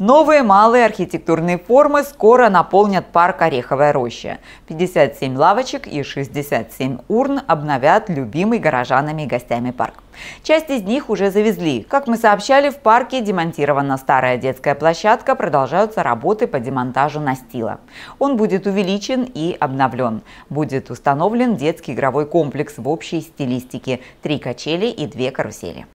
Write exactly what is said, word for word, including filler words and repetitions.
Новые малые архитектурные формы скоро наполнят парк Ореховая роща. пятьдесят семь лавочек и шестьдесят семь урн обновят любимый горожанами и гостями парк. Часть из них уже завезли. Как мы сообщали, в парке демонтирована старая детская площадка, продолжаются работы по демонтажу настила. Он будет увеличен и обновлен. Будет установлен детский игровой комплекс в общей стилистике – три качели и две карусели.